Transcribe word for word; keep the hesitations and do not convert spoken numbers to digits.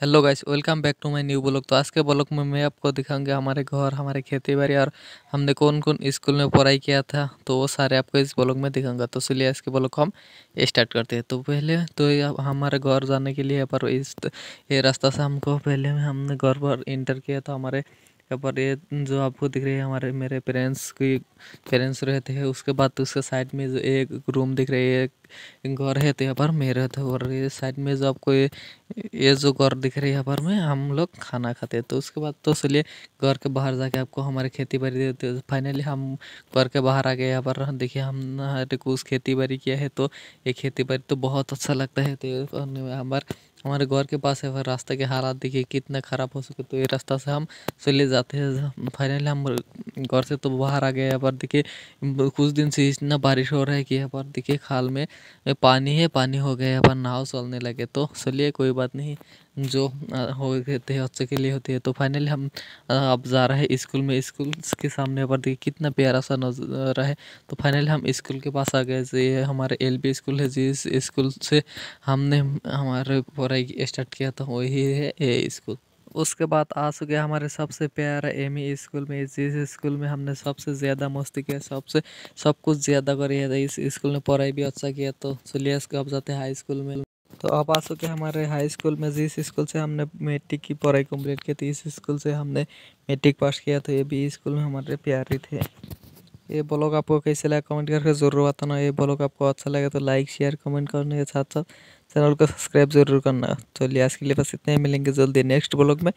Hello guys, welcome back to my new blog. तो आज के ब्लॉग में मैं आपको दिखाऊंगा हमारे घर, हमारे खेती बाड़ी और हमने कौन कौन स्कूल में पढ़ाई किया था, तो वो सारे आपको इस ब्लॉग में दिखाऊंगा। तो इसलिए इसके ब्लॉग को हम स्टार्ट करते हैं। तो पहले तो हमारे घर जाने के लिए पर इस ये रास्ता से हमको पहले हमने घर पर इंटर किया था। हमारे यहाँ पर ये जो आपको दिख रही है हमारे मेरे पेरेंट्स की पेरेंट्स रहते हैं। उसके बाद तो उसके साइड में जो एक रूम दिख रही है, एक घर है, तो यहाँ पर मैं रहता हूँ। और ये साइड में जो आपको ये ये जो घर दिख रही है यहाँ पर में हम लोग खाना खाते हैं। तो उसके बाद तो इसलिए घर के बाहर जाके आपको हमारे खेती बाड़ी देते। तो फाइनली हम घर के बाहर आ गए। यहाँ पर देखिए हम हर कुछ खेती बाड़ी किया है, तो ये खेती बाड़ी तो बहुत अच्छा लगता है। तो हमारे हमारे घर के पास है, फिर रास्ते के हालात देखिए कितना ख़राब हो सके। तो ये रास्ता से हम चले जाते हैं। फाइनली हम घर से तो बाहर आ गए। यहाँ पर देखिए कुछ दिन से इतना बारिश हो रहा है कि यहाँ पर देखिए खाल में पानी है, पानी हो गया, यहाँ पर नाव चलने लगे। तो चलिए कोई बात नहीं, जो हो गए थे अच्छे के लिए होते हैं। तो फाइनली हम अब जा रहे हैं स्कूल में। स्कूल के सामने पर देखिए कितना प्यारा सा नज़ारा है। तो फाइनली हम स्कूल के पास आ गए। ये हमारे एलपी स्कूल है, जिस स्कूल से हमने हमारे पढ़ाई स्टार्ट किया था वही है ये स्कूल। उसके बाद आ चुके हमारे सबसे प्यारा एम ई स्कूल में, जिस स्कूल में हमने सबसे ज़्यादा मस्ती किया, सबसे सब कुछ ज़्यादा किया था। इस स्कूल में पढ़ाई भी अच्छा किया। तो चलिए इसको अब जाते हैं हाई स्कूल में। तो अब आ चुके हमारे हाई स्कूल में, जिस स्कूल से हमने मैट्रिक की पढ़ाई कंप्लीट की थी। इस स्कूल से हमने मैट्रिक पास किया था। ये भी स्कूल में हमारे प्यारे थे। ये ब्लॉग आपको कैसे लगा कमेंट करके जरूर बताना। ये ब्लॉग आपको अच्छा लगे तो लाइक शेयर कमेंट करने के साथ साथ चैनल को सब्सक्राइब जरूर करना। चलिए आज के लिए बस इतने ही, मिलेंगे जल्दी नेक्स्ट ब्लॉग में।